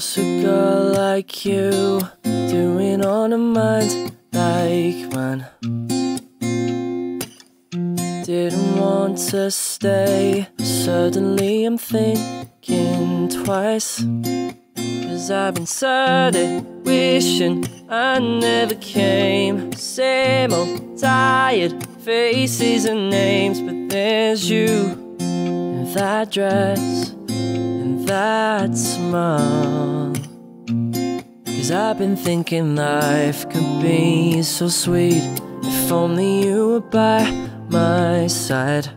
How's a girl like you doing on a mind like mine? Didn't want to stay, suddenly I'm thinking twice, 'cause I've been sad, wishing I never came. Same old tired faces and names, but there's you in that dress and that smile. 'Cause I've been thinking life could be so sweet if only you were by my side.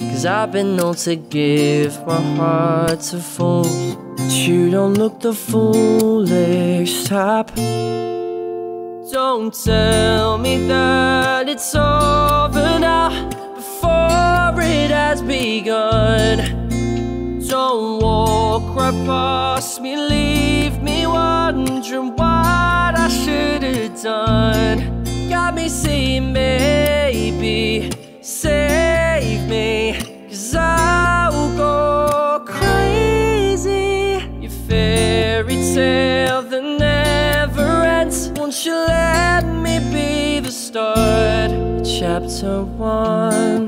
'Cause I've been known to give my heart to fools, but you don't look the foolish type. Don't tell me that it's over now before it has begun. Don't walk right past me, leave me wondering what I should have done. Got me saying maybe, save me, 'cause I'll go crazy. Your fairy tale that never ends, won't you let me be the start? Chapter one.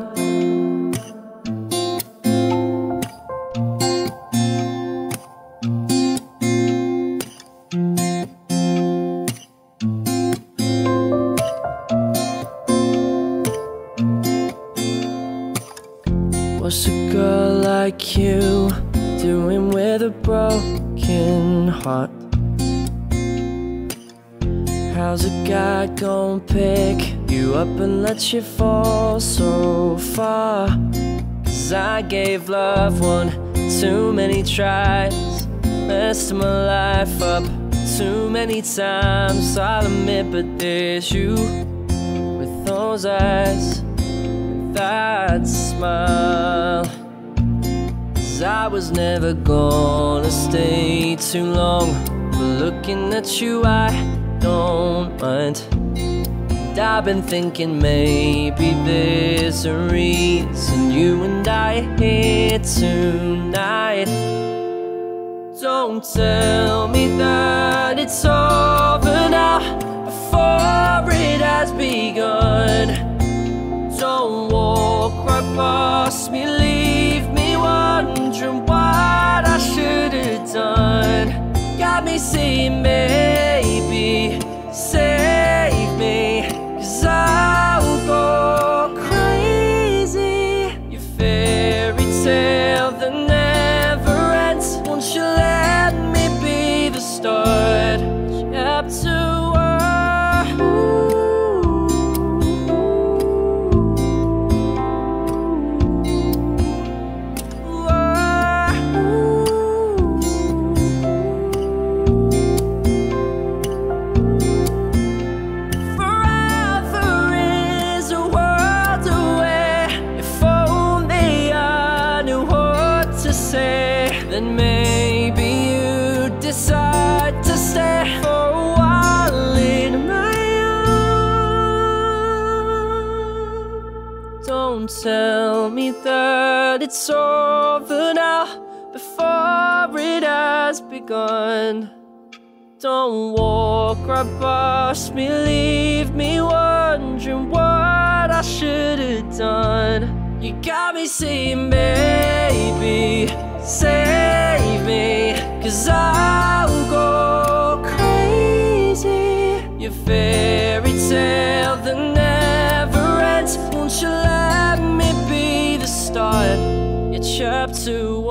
What's a girl like you doing with a broken heart? How's a guy gonna pick you up and let you fall so far? 'Cause I gave love one too many tries, messed my life up too many times. I'll admit, but there's you with those eyes, with that smile. 'Cause I was never gonna stay too long, but looking at you I don't mind. And I've been thinking maybe there's a reason you and I are here tonight. Don't tell me that it's over now before it has begun. Don't walk right past me, leave me wondering what I should have done. Got me saying maybe, save me, 'cause I'll go crazy. Your fairy tale that never ends, won't you let me be the start? Chapter one. Then maybe you decide to stay for a while in my arms. Don't tell me that it's over now before it has begun. Don't walk right past me, leave me wondering what I should have done. You got me saying baby, save me, 'cause I'll go crazy. Your fairy tale that never ends, won't you let me be the start? Your chapter